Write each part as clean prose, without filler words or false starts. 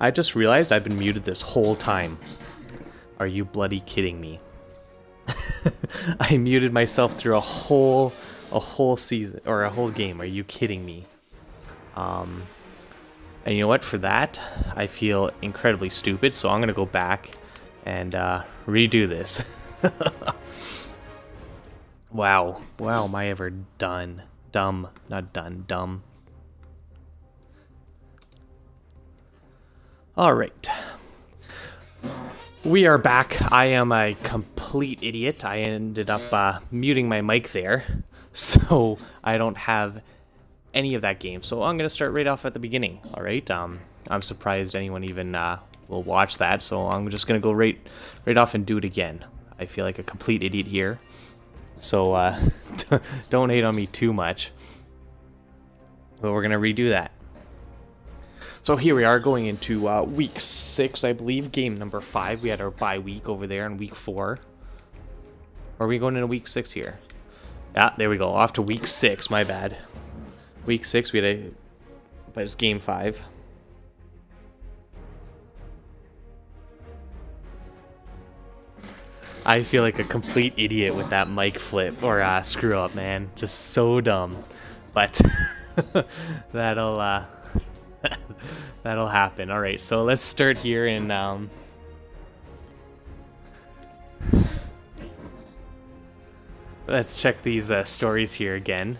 I just realized I've been muted this whole time. Are you bloody kidding me? I muted myself through a whole season or a whole game. Are you kidding me? And you know what? For that, I feel incredibly stupid. So I'm gonna go back and redo this. Wow! Wow! Am I ever done? Dumb? Not done. Dumb. All right. We are back. I am a complete idiot. I ended up muting my mic there, so I don't have any of that game. So I'm going to start right off at the beginning, all right? I'm surprised anyone even will watch that, so I'm just going to go right off and do it again. I feel like a complete idiot here, so don't hate on me too much. But we're going to redo that. So here we are going into week 6, I believe, game number 5. We had our bye week over there in week 4. Or are we going into week 6 here? Ah, there we go. Off to week 6, my bad. Week 6, we had a... But it's game 5. I feel like a complete idiot with that mic flip or screw up, man. Just so dumb. But that'll... That'll happen. All right, so let's start here in let's check these stories here again,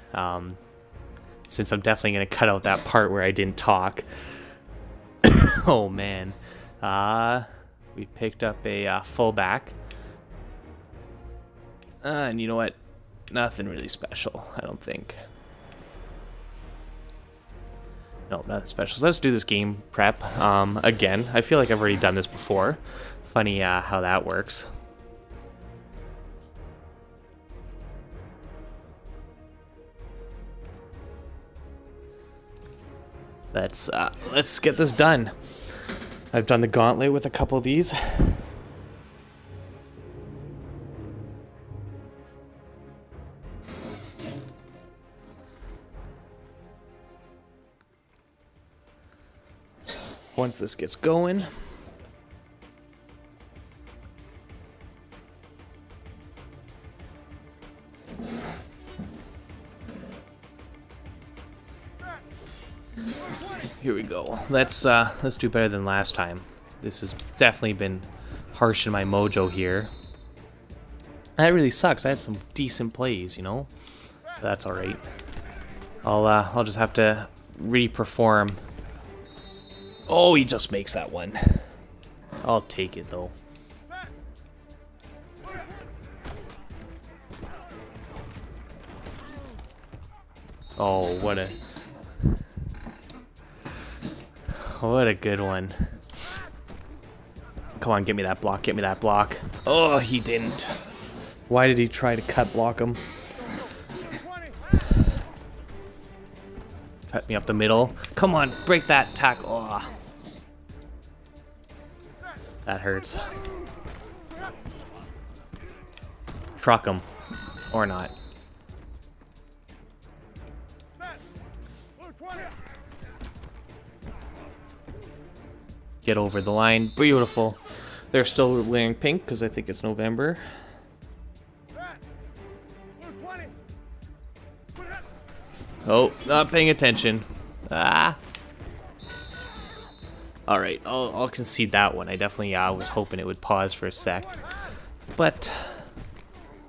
since I'm definitely gonna cut out that part where I didn't talk. Oh man, we picked up a fullback, and you know what, nothing really special, I don't think. No, nothing special. So let's do this game prep again. I feel like I've already done this before. Funny how that works. Let's get this done. I've done the gauntlet with a couple of these. Once this gets going, here we go. Let's do better than last time. This has definitely been harsh in my mojo here. That really sucks. I had some decent plays, you know. That's all right. I'll just have to re-perform. Oh, he just makes that one. I'll take it, though. Oh, what a good one. Come on, get me that block, get me that block. Oh, he didn't. Why did he try to cut block him? Cut me up the middle. Come on, break that tackle. Oh. That hurts. Truck him. Or not. Get over the line. Beautiful. They're still wearing pink because I think it's November. Oh, not paying attention. Ah. All right, I'll concede that one. I definitely was hoping it would pause for a sec. But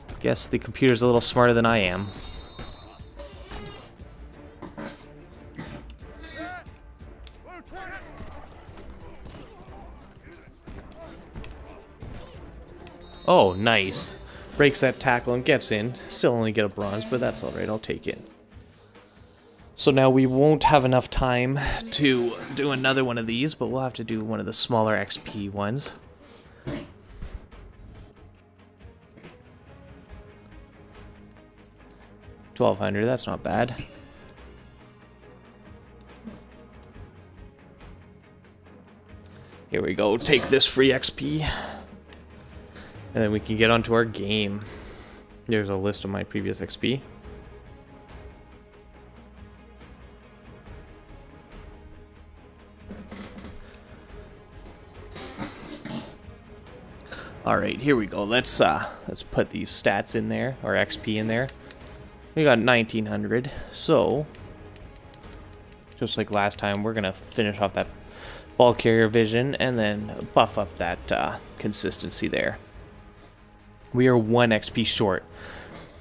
I guess the computer's a little smarter than I am. Oh, nice. Breaks that tackle and gets in. Still only get a bronze, but that's all right. I'll take it. So now we won't have enough time to do another one of these, but we'll have to do one of the smaller XP ones. $1,200, that's not bad. Here we go, take this free XP. And then we can get onto our game. There's a list of my previous XP. All right, here we go. Let's put these stats in there, or XP in there. We got 1900, so just like last time, we're gonna finish off that ball carrier vision and then buff up that consistency there. We are 1 XP short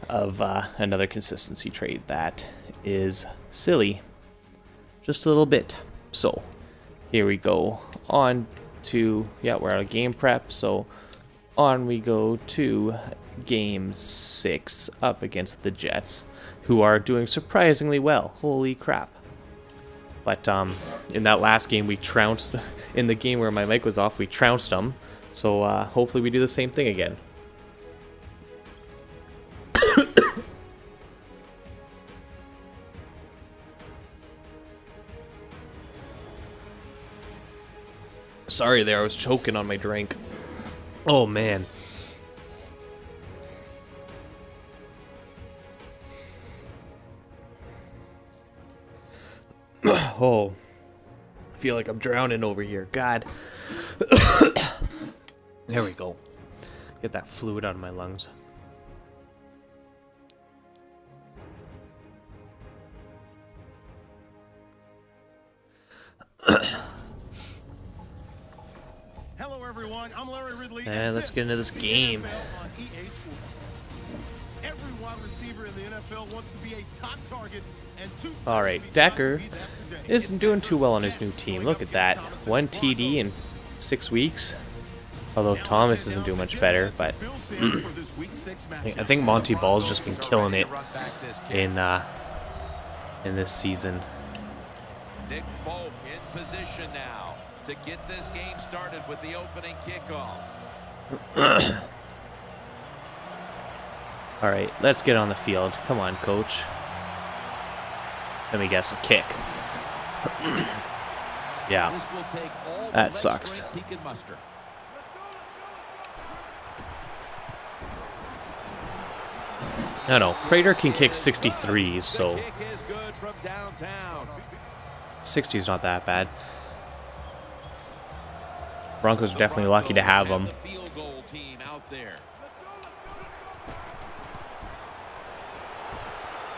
of another consistency trade. That is silly, just a little bit. So here we go on to, yeah, we're out of game prep, so on we go to game 6 up against the Jets, who are doing surprisingly well. Holy crap. But in that last game, we trounced, in the game where my mic was off, we trounced them. So hopefully we do the same thing again. Sorry there, I was choking on my drink. Oh man. Oh, I feel like I'm drowning over here. God. There we go. Get that fluid out of my lungs. Hello, everyone. I'm Larry Ridley. And let's get into this game. Every wide receiver in the NFL wants to be a top target. All right, Decker isn't doing too well on his new team. Look at that. 1 TD in 6 weeks. Although Thomas isn't doing much better, but I think Monty Ball's just been killing it in this season. Nick Ball in position now to get this game started with the opening kickoff. All right, let's get on the field. Come on, coach. Let me guess, a kick. Yeah, that sucks. No, no, Prater can kick 63s, so 60's not that bad. Broncos are definitely lucky to have him.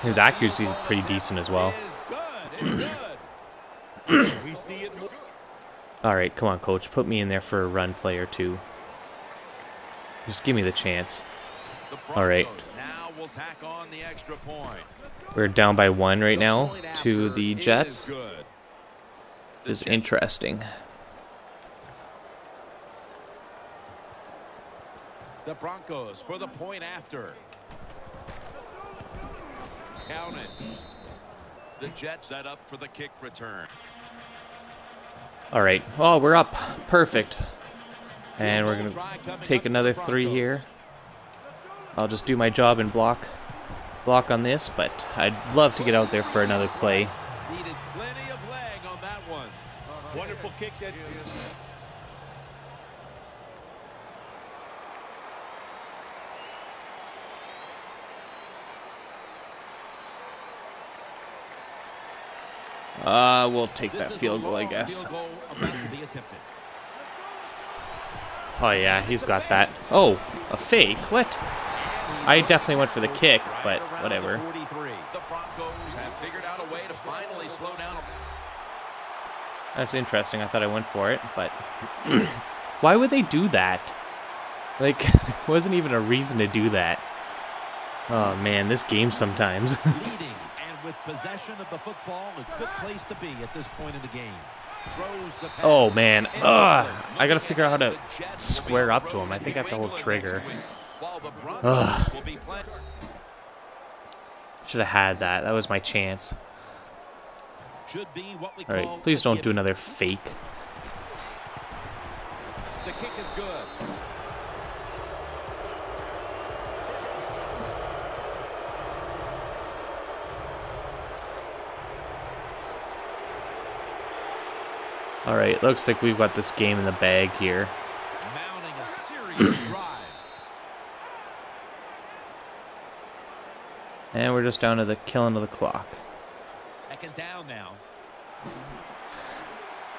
His accuracy is pretty decent as well. All right, come on, coach. Put me in there for a run play or two. Just give me the chance. All right. We're down by 1 right now to the Jets. This is interesting. The Broncos for the point after. Count it. The Jets set up for the kick return. All right. Oh, we're up. Perfect. And we're going to take another 3 here. I'll just do my job and block on this, but I'd love to get out there for another play. Needed plenty of leg on that one. Wonderful kick that. We'll take that field goal, I guess. Oh yeah, he's got that. Oh, a fake? What? I definitely went for the kick, but whatever. That's interesting. I thought I went for it, but why would they do that? Like, there wasn't even a reason to do that. Oh man, this game sometimes. With possession of the football, a good place to be at this point in the game. Throws the pass. Oh man, I gotta figure out how to square up to him. I think I have to hold trigger. Should have had that. That was my chance. All right, please don't do another fake. The kick is good. All right, looks like we've got this game in the bag here. Mounting a serious drive. And we're just down to the killing of the clock. Second down now.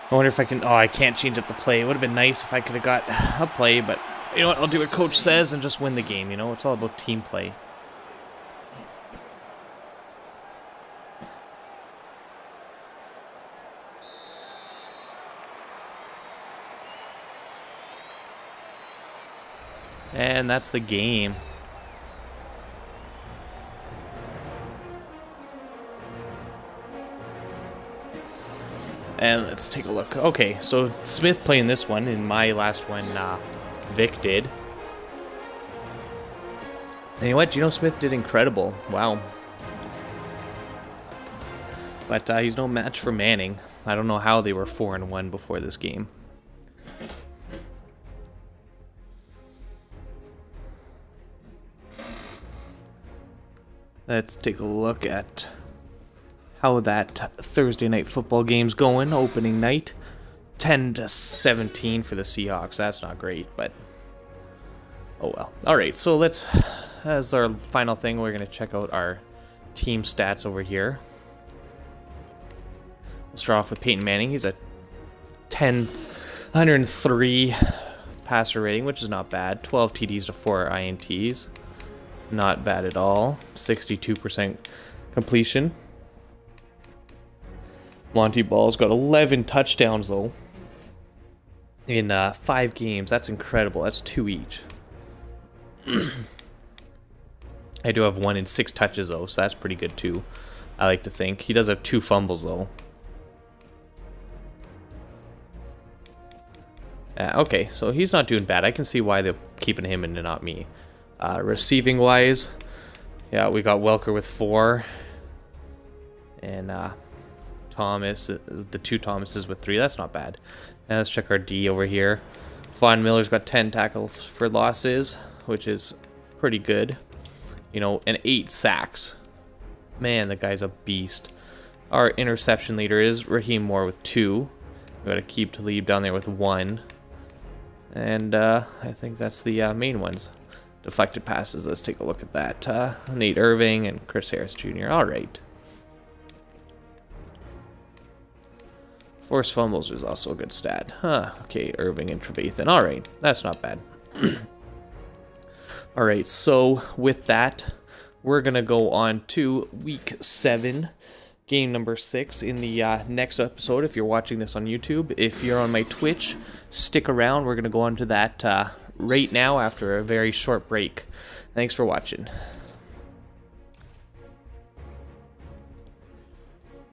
I wonder if I can. Oh, I can't change up the play. It would have been nice if I could have got a play, but you know what, I'll do what coach says and just win the game, you know? It's all about team play. And that's the game. And let's take a look. Okay, so Smith playing this one, in my last one, Vic did. And you know what? Geno Smith did incredible. Wow. But he's no match for Manning. I don't know how they were 4-1 before this game. Let's take a look at how that Thursday night football game's going, opening night. 10-17 for the Seahawks. That's not great, but oh well. Alright, so let's, as our final thing, we're going to check out our team stats over here. We'll start off with Peyton Manning. He's a 103 passer rating, which is not bad. 12 TDs to 4 INTs. Not bad at all. 62% completion. Monty Ball's got 11 touchdowns, though, in 5 games. That's incredible. That's 2 each. I do have 1 in 6 touches, though, so that's pretty good, too, I like to think. He does have 2 fumbles, though. Okay, so he's not doing bad. I can see why they're keeping him and not me. Receiving-wise, yeah, we got Welker with 4. And, Thomas, the 2 Thomases with 3. That's not bad. Now let's check our D over here. Von Miller's got 10 tackles for losses, which is pretty good. You know, and 8 sacks. Man, the guy's a beast. Our interception leader is Rahim Moore with 2. We gotta keep Talib down there with 1. And I think that's the main ones. Deflected passes. Let's take a look at that. Nate Irving and Chris Harris Jr. All right. Forced fumbles is also a good stat. Huh, okay, Irving and Trevathan. Alright, that's not bad. Alright, so with that, we're going to go on to Week 7, game number 6 in the next episode. If you're watching this on YouTube, if you're on my Twitch, stick around. We're going to go on to that right now after a very short break. Thanks for watching.